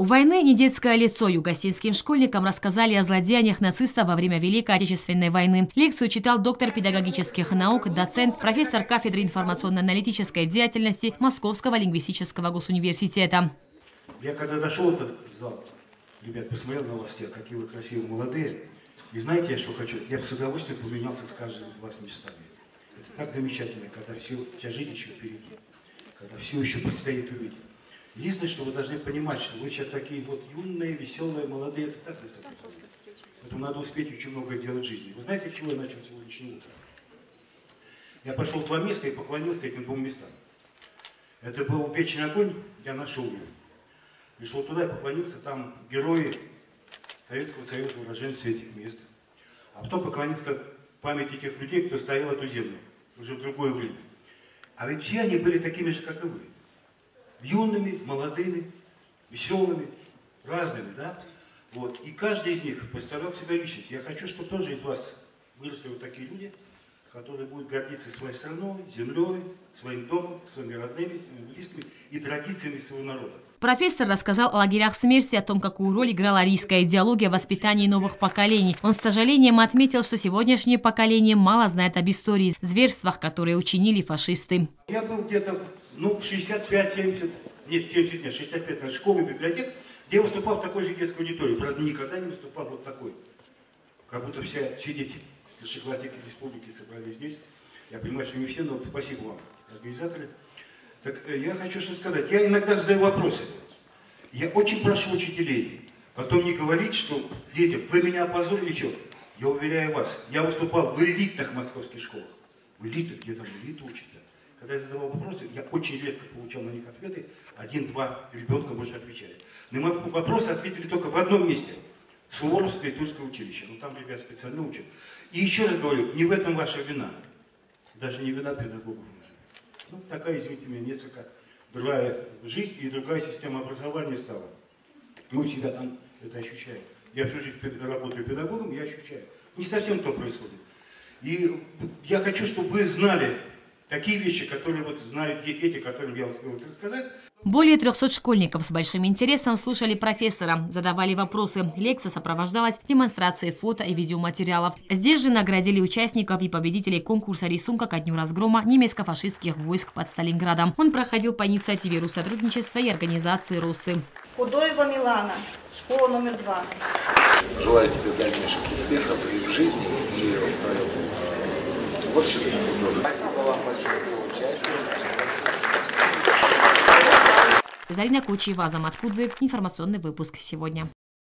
У войны недетское лицо югоосетинским школьникам рассказали о злодеяниях нацистов во время Великой Отечественной войны. Лекцию читал доктор педагогических наук, доцент, профессор кафедры информационно-аналитической деятельности Московского лингвистического госуниверситета. Я когда дошел в этот зал, ребят, посмотрел на вас, какие вы красивые, молодые. И знаете, я что хочу? Я бы с удовольствием поменялся с каждым из вас местами. Это так замечательно, когда все, вся жизнь еще впереди, когда все еще предстоит увидеть. Единственное, что вы должны понимать, что вы сейчас такие вот юные, веселые, молодые. Это так высоко. Поэтому надо успеть очень много делать в жизни. Вы знаете, с чего я начал сегодняшний утро? Я пошел в два места и поклонился этим двум местам. Это был вечный огонь, я нашел его. И шел туда и поклонился, там герои Советского Союза, уроженцы этих мест. А потом поклонился памяти тех людей, кто стоял эту землю уже в другое время. А ведь все они были такими же, как и вы. Юными, молодыми, веселыми, разными, да? Вот. И каждый из них постарал себя личность. Я хочу, чтобы тоже из вас выросли вот такие люди, которые будут гордиться своей страной, землей, своим домом, своими родными, своими близкими и традициями своего народа. Профессор рассказал о лагерях смерти, о том, какую роль играла арийская идеология в воспитании новых поколений. Он с сожалением отметил, что сегодняшнее поколение мало знает об истории, зверствах, которые учинили фашисты. Я был где-то, ну, 65-70, нет, 70 нет, 65 на школе, библиотек, где я выступал в такой же детской аудитории. Правда, никогда не выступал вот такой. Как будто все дети старшеклассники республики собрались здесь. Я понимаю, что не все, но спасибо вам, организаторы. Так я хочу что сказать. Я иногда задаю вопросы. Я очень прошу учителей потом не говорить, что дети, вы меня опозорили, что? Я уверяю вас, я выступал в элитных московских школах. В элитах, где там элиты учат. Когда я задавал вопросы, я очень редко получал на них ответы. Один-два ребенка больше отвечали. На мои вопросы ответили только в одном месте. Суворовское и Тульское училище. Ну там ребят специально учат. И еще раз говорю, не в этом ваша вина. Даже не вина педагогов. Ну, такая, извините меня, несколько другая жизнь и другая система образования стала. Мы себя там это ощущаем. Я всю жизнь работаю педагогом, я ощущаю. Не совсем то происходит. И я хочу, чтобы вы знали такие вещи, которые вот знают дети, которым я успел рассказать. Более 300 школьников с большим интересом слушали профессора, задавали вопросы. Лекция сопровождалась демонстрацией фото и видеоматериалов. Здесь же наградили участников и победителей конкурса рисунка ко дню разгрома немецко-фашистских войск под Сталинградом. Он проходил по инициативе Русотрудничества и Организации Русы. Кудоева Милана, школа номер 2. Желаю тебе дальнейших успехов и в жизни, и в обществе. Спасибо вам большое за участие. Зарина Кучиева, Информационный выпуск сегодня.